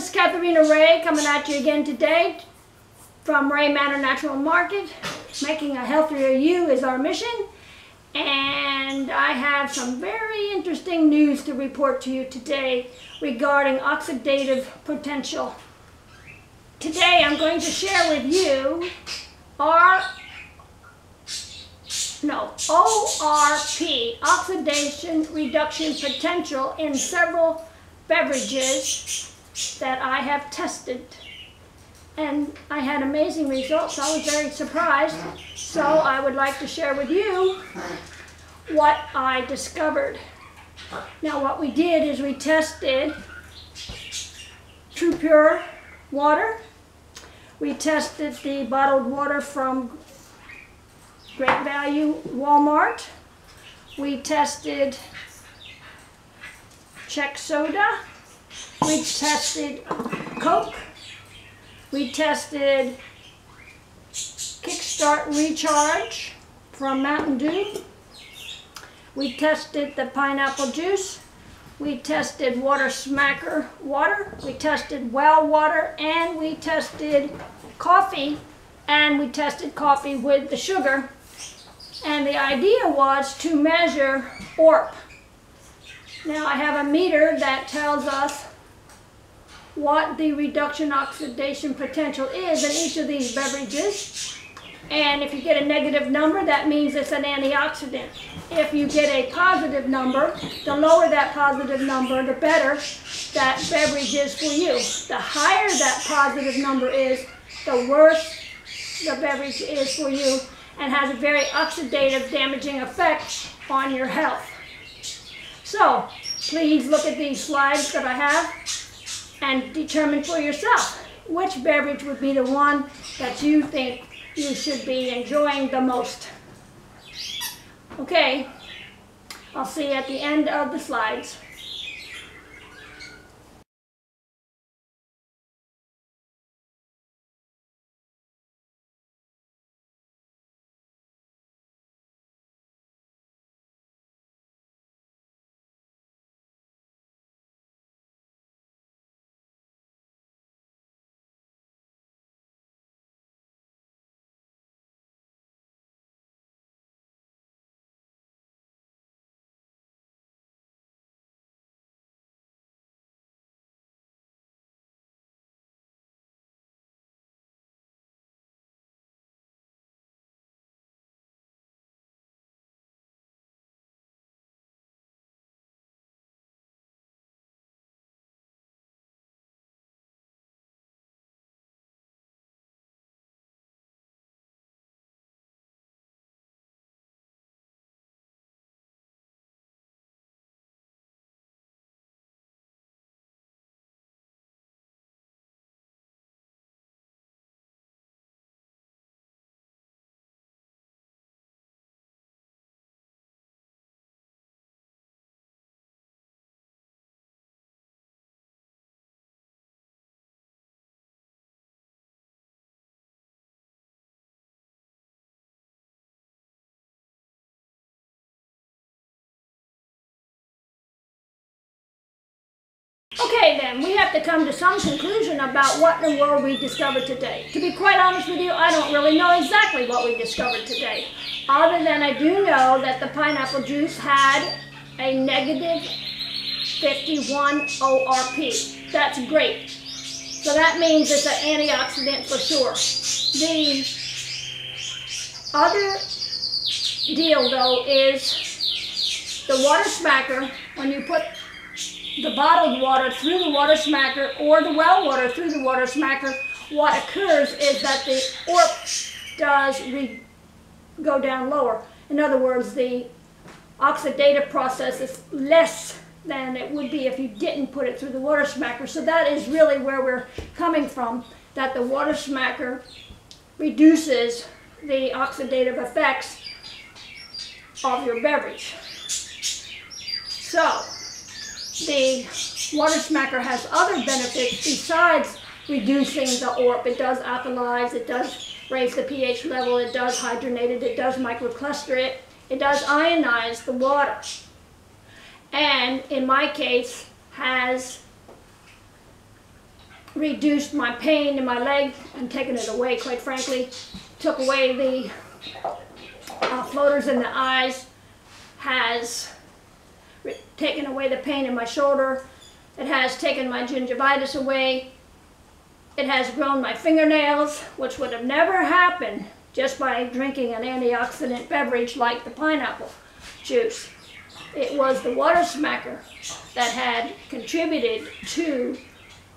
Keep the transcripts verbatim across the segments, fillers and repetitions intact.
This is Katharina Rae coming at you again today from Rhea Manor Natural Market. Making a healthier you is our mission, and I have some very interesting news to report to you today regarding oxidative potential. Today I'm going to share with you our No, O R P, oxidation reduction potential, in several beverages that I have tested. And I had amazing results. I was very surprised. So I would like to share with you what I discovered. Now, what we did is we tested TruePure water. We tested the bottled water from Great Value Walmart. We tested Czech soda. We tested Coke. We tested Kickstart Recharge from Mountain Dew. We tested the pineapple juice. We tested Water Smacker water. We tested well water, and we tested coffee, and we tested coffee with the sugar. And the idea was to measure O R P. Now, I have a meter that tells us what the reduction oxidation potential is in each of these beverages. And if you get a negative number, that means it's an antioxidant. If you get a positive number, the lower that positive number, the better that beverage is for you. The higher that positive number is, the worse the beverage is for you, and has a very oxidative, damaging effect on your health. So, please look at these slides that I have and determine for yourself which beverage would be the one that you think you should be enjoying the most. Okay, I'll see you at the end of the slides. Okay then, we have to come to some conclusion about what in the world we discovered today. To be quite honest with you, I don't really know exactly what we discovered today, other than I do know that the pineapple juice had a negative fifty-one O R P. That's great. So that means it's an antioxidant for sure. The other deal though is the Water Smacker. When you put the bottled water through the Water Smacker or the well water through the Water Smacker, what occurs is that the O R P does re go down lower. In other words, the oxidative process is less than it would be if you didn't put it through the Water Smacker. So that is really where we're coming from, that the Water Smacker reduces the oxidative effects of your beverage. So, the Water Smacker has other benefits besides reducing the O R P. It does alkalize, it does raise the pH level, it does hydronate it, it does microcluster it, it does ionize the water. And in my case, has reduced my pain in my leg and taken it away, quite frankly. Took away the uh, floaters in the eyes, has taken away the pain in my shoulder, it has taken my gingivitis away, it has grown my fingernails, which would have never happened just by drinking an antioxidant beverage like the pineapple juice. It was the Water Smacker that had contributed to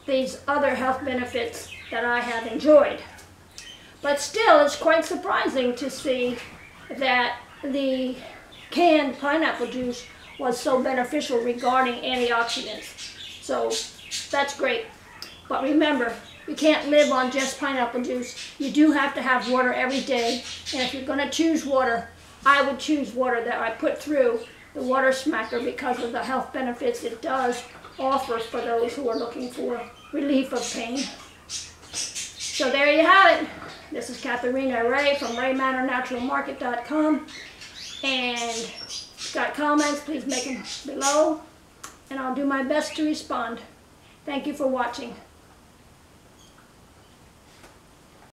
these other health benefits that I have enjoyed. But still, it's quite surprising to see that the canned pineapple juice was so beneficial regarding antioxidants. So that's great. But remember, you can't live on just pineapple juice. You do have to have water every day. And if you're going to choose water, I would choose water that I put through the Water Smacker because of the health benefits it does offer for those who are looking for relief of pain. So there you have it. This is Katharina Rae from Rhea Manor Natural Market dot com. And if you've got comments, please make them below, and I'll do my best to respond. Thank you for watching.